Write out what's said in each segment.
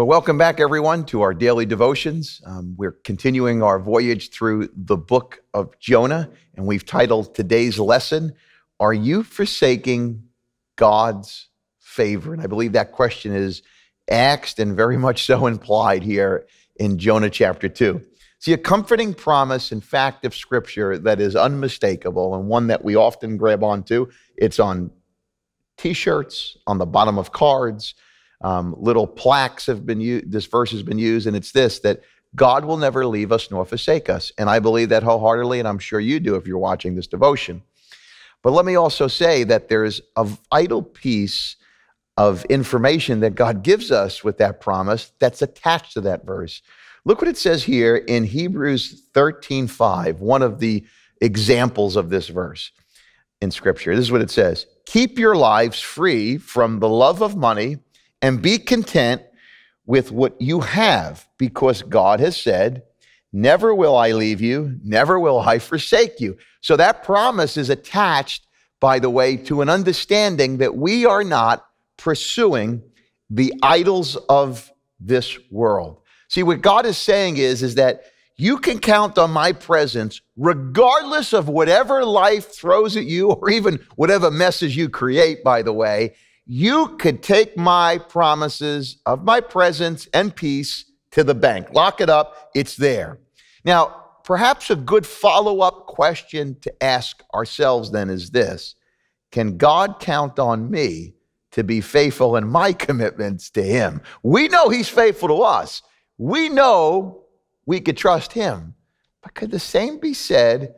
Well, welcome back, everyone, to our daily devotions. We're continuing our voyage through the book of Jonah, and we've titled today's lesson, Are You Forsaking God's Favor? And I believe that question is asked and very much so implied here in Jonah chapter 2. See, a comforting promise and fact of Scripture that is unmistakable and one that we often grab onto. It's on T-shirts, on the bottom of cards, little plaques have been used, this verse has been used, and it's this, that God will never leave us nor forsake us. And I believe that wholeheartedly, and I'm sure you do if you're watching this devotion. But let me also say that there is a vital piece of information that God gives us with that promise that's attached to that verse. Look what it says here in Hebrews 13:5, one of the examples of this verse in Scripture. This is what it says, keep your lives free from the love of money and be content with what you have, because God has said, never will I leave you, never will I forsake you. So that promise is attached, by the way, to an understanding that we are not pursuing the idols of this world. See, what God is saying is that you can count on my presence regardless of whatever life throws at you or even whatever messes you create, by the way. You could take my promises of my presence and peace to the bank. Lock it up. It's there. Now, perhaps a good follow-up question to ask ourselves then is this. Can God count on me to be faithful in my commitments to him? We know he's faithful to us. We know we could trust him. But could the same be said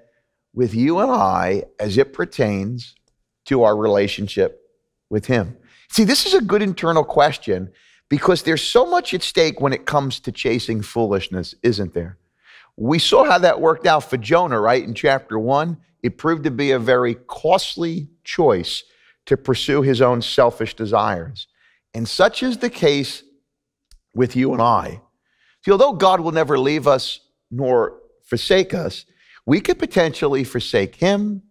with you and I as it pertains to our relationship with him? See, this is a good internal question because there's so much at stake when it comes to chasing foolishness, isn't there? We saw how that worked out for Jonah, right? In chapter 1, it proved to be a very costly choice to pursue his own selfish desires. And such is the case with you and I. See, although God will never leave us nor forsake us, we could potentially forsake him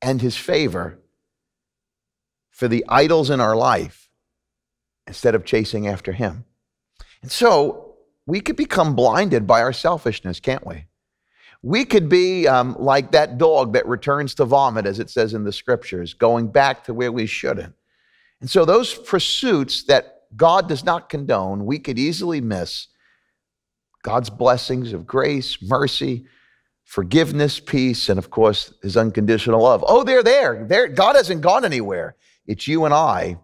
and his favor for the idols in our life instead of chasing after him. And so we could become blinded by our selfishness, can't we? We could be like that dog that returns to vomit, as it says in the Scriptures, going back to where we shouldn't. And so those pursuits that God does not condone, we could easily miss God's blessings of grace, mercy, forgiveness, peace, and of course, his unconditional love. Oh, they're there. God hasn't gone anywhere. It's you and I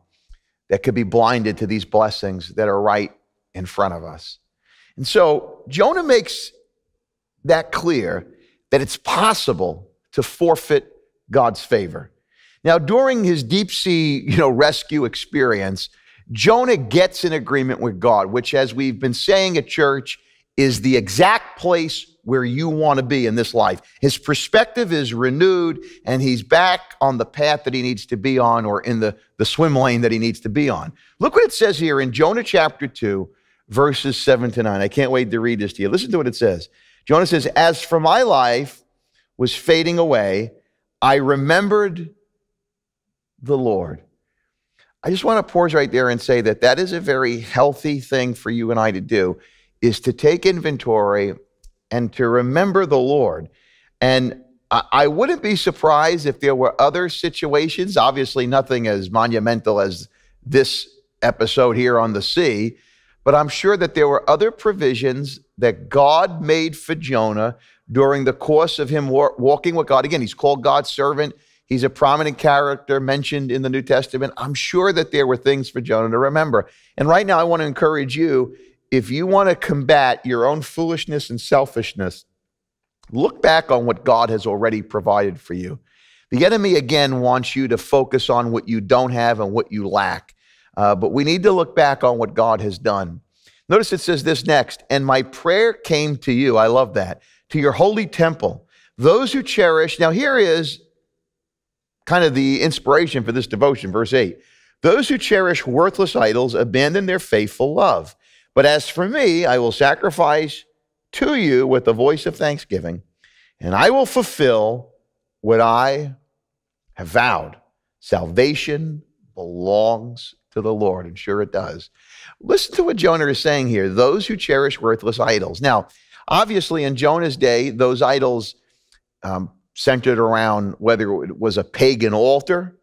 that could be blinded to these blessings that are right in front of us. And so Jonah makes that clear that it's possible to forfeit God's favor. Now, during his deep sea, rescue experience, Jonah gets in agreement with God, which, as we've been saying at church, is the exact place where you want to be in this life. His perspective is renewed, and he's back on the path that he needs to be on, or in the swim lane that he needs to be on. Look what it says here in Jonah chapter 2, verses 7 to 9. I can't wait to read this to you. Listen to what it says. Jonah says, as for my life was fading away, I remembered the Lord. I just want to pause right there and say that that is a very healthy thing for you and I to do, is to take inventory and to remember the Lord. And I wouldn't be surprised if there were other situations, obviously nothing as monumental as this episode here on the sea, but I'm sure that there were other provisions that God made for Jonah during the course of him walking with God. Again, he's called God's servant. He's a prominent character mentioned in the New Testament. I'm sure that there were things for Jonah to remember. And right now I want to encourage you, if you want to combat your own foolishness and selfishness, look back on what God has already provided for you. The enemy, again, wants you to focus on what you don't have and what you lack. But we need to look back on what God has done. Notice it says this next, and my prayer came to you, I love that, to your holy temple. Those who cherish, now here is kind of the inspiration for this devotion, verse 8. Those who cherish worthless idols abandon their faithful love. But as for me, I will sacrifice to you with the voice of thanksgiving, and I will fulfill what I have vowed. Salvation belongs to the Lord. I'm sure it does. Listen to what Jonah is saying here. Those who cherish worthless idols. Now, obviously in Jonah's day, those idols centered around whether it was a pagan altar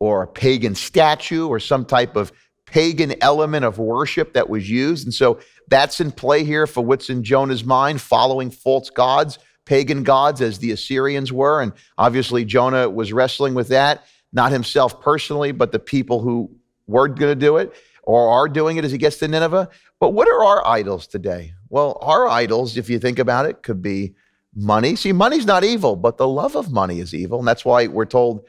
or a pagan statue or some type of pagan element of worship that was used. And so that's in play here for what's in Jonah's mind, following false gods, pagan gods, as the Assyrians were. And obviously Jonah was wrestling with that, not himself personally, but the people who were going to do it or are doing it as he gets to Nineveh. But what are our idols today? Well, our idols, if you think about it, could be money. See, money's not evil, but the love of money is evil. And that's why we're told,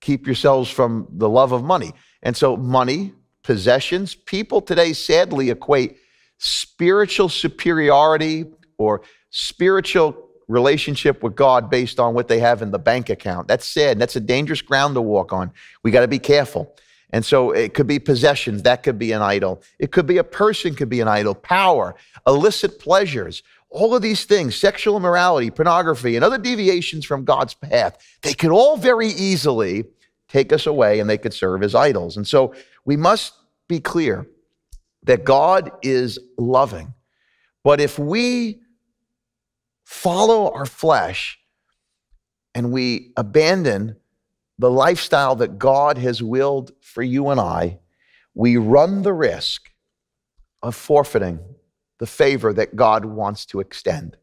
keep yourselves from the love of money. And so money, possessions, people today sadly equate spiritual superiority or spiritual relationship with God based on what they have in the bank account. That's sad. That's a dangerous ground to walk on. We got to be careful. And so it could be possessions. That could be an idol. It could be a person, could be an idol. Power, illicit pleasures, all of these things, sexual immorality, pornography, and other deviations from God's path, they could all very easily take us away, and they could serve as idols. And so we must be clear that God is loving. But if we follow our flesh and we abandon the lifestyle that God has willed for you and I, we run the risk of forfeiting the favor that God wants to extend.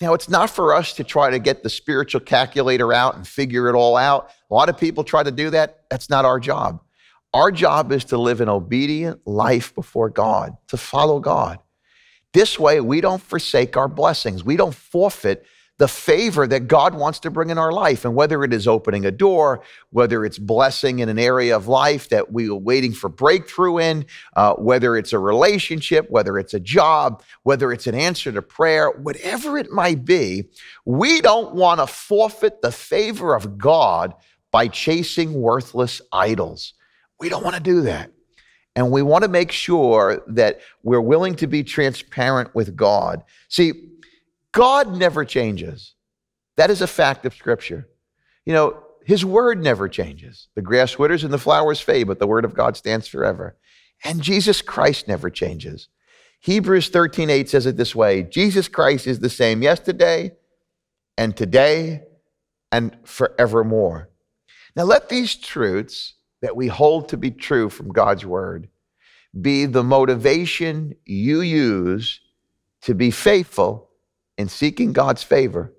Now, it's not for us to try to get the spiritual calculator out and figure it all out. A lot of people try to do that. That's not our job. Our job is to live an obedient life before God, to follow God. This way, we don't forsake our blessings. We don't forfeit the favor that God wants to bring in our life. And whether it is opening a door, whether it's blessing in an area of life that we are waiting for breakthrough in, whether it's a relationship, whether it's a job, whether it's an answer to prayer, whatever it might be, we don't want to forfeit the favor of God by chasing worthless idols. We don't want to do that. And we want to make sure that we're willing to be transparent with God. See, God never changes. That is a fact of Scripture. You know, His word never changes. The grass withers and the flowers fade, but the word of God stands forever. And Jesus Christ never changes. Hebrews 13:8 says it this way, Jesus Christ is the same yesterday and today and forevermore. Now let these truths that we hold to be true from God's word be the motivation you use to be faithful in seeking God's favor.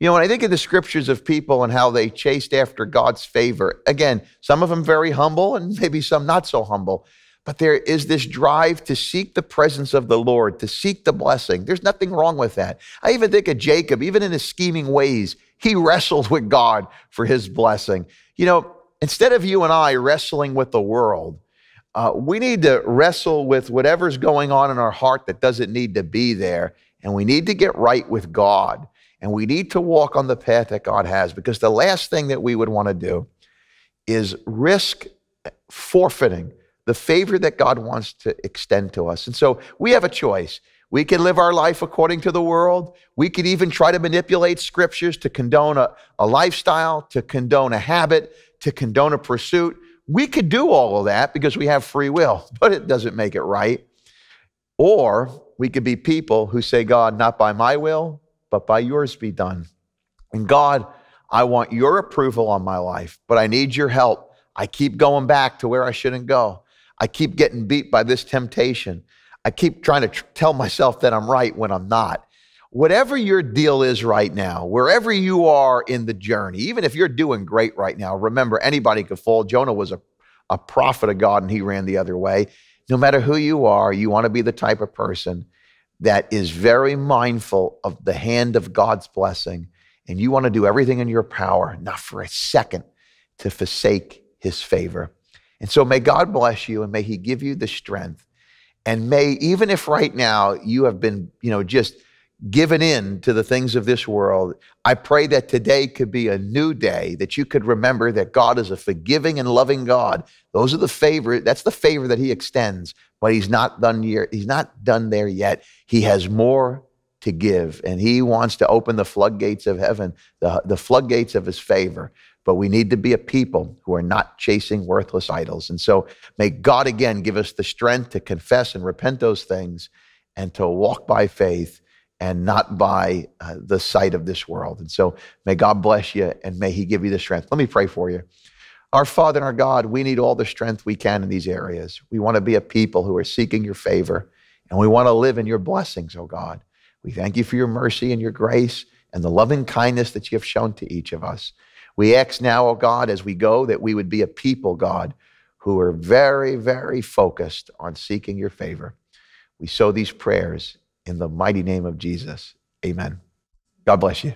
You know, when I think of the scriptures of people and how they chased after God's favor, again, some of them very humble and maybe some not so humble, but there is this drive to seek the presence of the Lord, to seek the blessing. There's nothing wrong with that. I even think of Jacob, even in his scheming ways, he wrestled with God for his blessing. You know, instead of you and I wrestling with the world, we need to wrestle with whatever's going on in our heart that doesn't need to be there. And we need to get right with God. And we need to walk on the path that God has, because the last thing that we would want to do is risk forfeiting the favor that God wants to extend to us. And so we have a choice. We can live our life according to the world. We could even try to manipulate scriptures to condone a lifestyle, to condone a habit, to condone a pursuit. We could do all of that because we have free will, but it doesn't make it right. Or we could be people who say, God, not by my will, but by yours be done. And God, I want your approval on my life, but I need your help. I keep going back to where I shouldn't go. I keep getting beat by this temptation. I keep trying to tell myself that I'm right when I'm not. Whatever your deal is right now, wherever you are in the journey, even if you're doing great right now, remember, anybody could fall. Jonah was a prophet of God, and he ran the other way. No matter who you are, you want to be the type of person that is very mindful of the hand of God's blessing, and you want to do everything in your power, not for a second, to forsake his favor. And so may God bless you, and may he give you the strength. And may, even if right now you have been, just given in to the things of this world, I pray that today could be a new day, that you could remember that God is a forgiving and loving God. Those are the favor. That's the favor that he extends, but he's not done here. He's not done there yet. He has more to give, and he wants to open the floodgates of heaven, the floodgates of his favor But we need to be a people who are not chasing worthless idols. And so may God again give us the strength to confess and repent those things and to walk by faith and not by the sight of this world. And so may God bless you and may he give you the strength. Let me pray for you. Our Father and our God, we need all the strength we can in these areas. We want to be a people who are seeking your favor and we want to live in your blessings, oh God. We thank you for your mercy and your grace and the loving kindness that you have shown to each of us. We ask now, oh God, as we go, that we would be a people, God, who are very, very focused on seeking your favor. We sow these prayers in the mighty name of Jesus. Amen. God bless you.